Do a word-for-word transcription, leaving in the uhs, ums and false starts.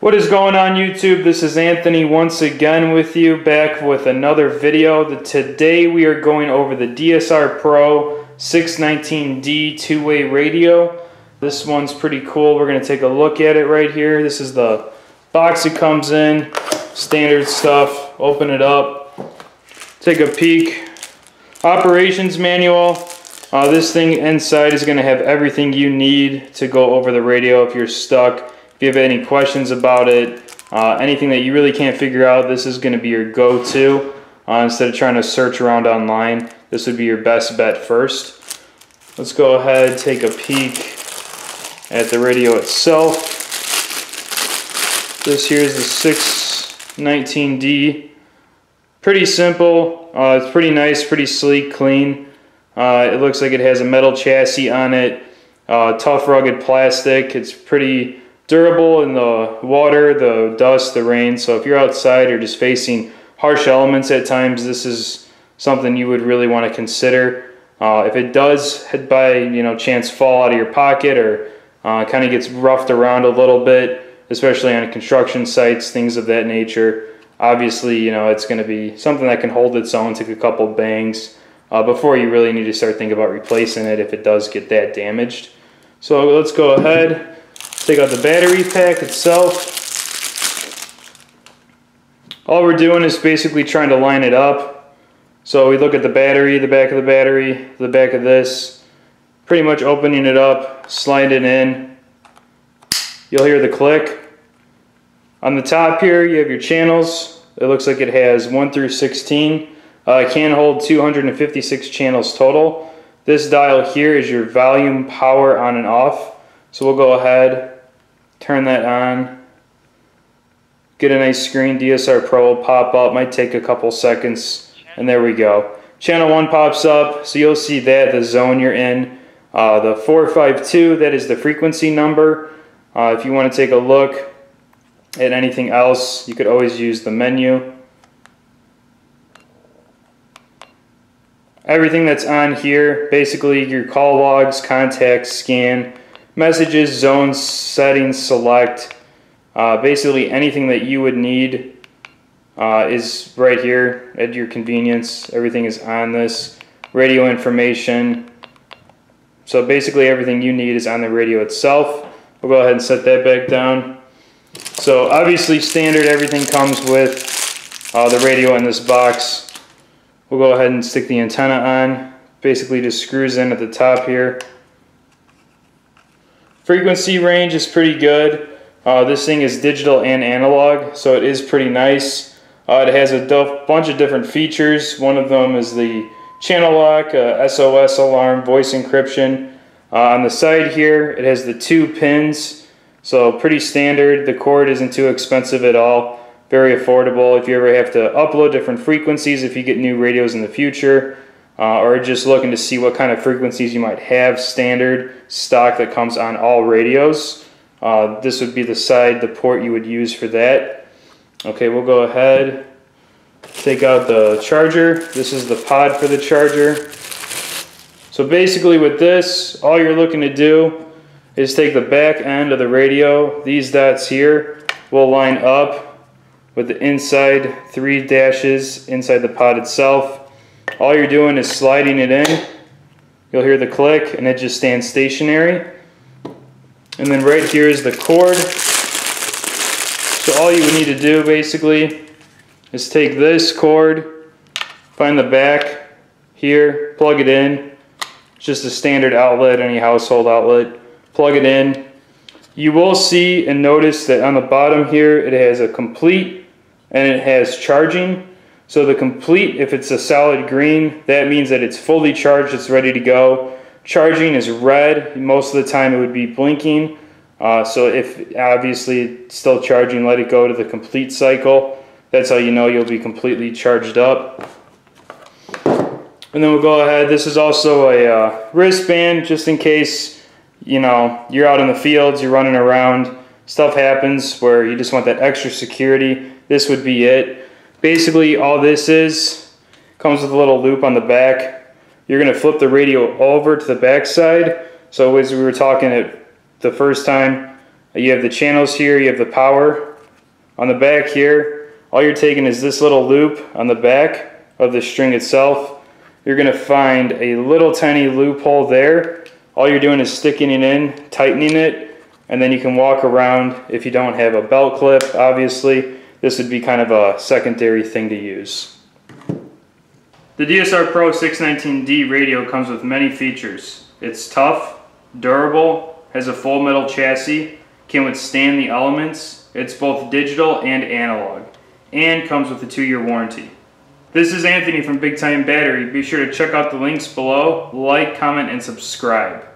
What is going on, YouTube? This is Anthony once again with you, back with another video. Today we are going over the D S R Pro six nineteen D two-way radio. This one's pretty cool. We're going to take a look at it right here. This is the box it comes in. Standard stuff. Open it up. Take a peek. Operations manual. Uh, this thing inside is going to have everything you need to go over the radio if you're stuck. If you have any questions about it, uh, anything that you really can't figure out, this is going to be your go-to. Uh, instead of trying to search around online, this would be your best bet first. Let's go ahead and take a peek at the radio itself. This here is the six nineteen D. Pretty simple. Uh, it's pretty nice, pretty sleek, clean. Uh, it looks like it has a metal chassis on it. Uh, tough, rugged plastic. It's pretty durable in the water, the dust, the rain. So if you're outside or just facing harsh elements at times, this is something you would really want to consider. Uh, if it does, by you know chance, fall out of your pocket or uh, kind of gets roughed around a little bit, especially on construction sites, things of that nature. Obviously, you know it's going to be something that can hold its own, take a couple bangs uh, before you really need to start thinking about replacing it if it does get that damaged. So let's go ahead. Take out the battery pack itself. All we're doing is basically trying to line it up. So we look at the battery, the back of the battery, the back of this, pretty much opening it up, slide it in. You'll hear the click. On the top here you have your channels. It looks like it has one through sixteen. Uh, it can hold two hundred fifty-six channels total. This dial here is your volume, power on and off. So we'll go ahead, turn that on, get a nice screen. D S R Pro will pop up, might take a couple seconds, and there we go. Channel one pops up, so you'll see that, the zone you're in. Uh, the four five two, that is the frequency number. Uh, if you want to take a look at anything else, you could always use the menu. Everything that's on here, basically your call logs, contacts, scan, messages, zones, settings, select, uh, basically anything that you would need uh, is right here at your convenience. Everything is on this. Radio information. So basically everything you need is on the radio itself. We'll go ahead and set that back down. So obviously standard, everything comes with uh, the radio in this box. We'll go ahead and stick the antenna on. Basically just screws in at the top here. Frequency range is pretty good. Uh, this thing is digital and analog, so it is pretty nice. Uh, it has a bunch of different features. One of them is the channel lock, uh, S O S alarm, voice encryption. Uh, on the side here, it has the two pins, so pretty standard. The cord isn't too expensive at all, very affordable. If you ever have to upload different frequencies, if you get new radios in the future, Uh, or just looking to see what kind of frequencies you might have standard stock that comes on all radios. Uh, this would be the side, the port you would use for that. Okay, we'll go ahead, take out the charger. This is the pod for the charger. So basically with this, all you're looking to do is take the back end of the radio. These dots here will line up with the inside three dashes inside the pod itself. All you're doing is sliding it in. You'll hear the click and it just stands stationary. And then right here is the cord. So all you would need to do basically is take this cord, find the back here, plug it in. It's just a standard outlet, any household outlet. Plug it in. You will see and notice that on the bottom here it has a complete and it has charging. So the complete, if it's a solid green, that means that it's fully charged, it's ready to go. Charging is red, most of the time it would be blinking. Uh, so if obviously it's still charging, let it go to the complete cycle. That's how you know you'll be completely charged up. And then we'll go ahead, this is also a uh, wristband, just in case you know, you're out in the fields, you're running around, stuff happens where you just want that extra security, this would be it. Basically all this is, comes with a little loop on the back. You're going to flip the radio over to the back side. So as we were talking it the first time, you have the channels here, you have the power. On the back here, all you're taking is this little loop on the back of the string itself. You're going to find a little tiny loophole there. All you're doing is sticking it in, tightening it, and then you can walk around. If you don't have a belt clip, obviously, this would be kind of a secondary thing to use. The D S R Pro six nineteen D radio comes with many features. It's tough, durable, has a full metal chassis, can withstand the elements. It's both digital and analog, and comes with a two-year warranty. This is Anthony from Big Time Battery. Be sure to check out the links below, like, comment, and subscribe.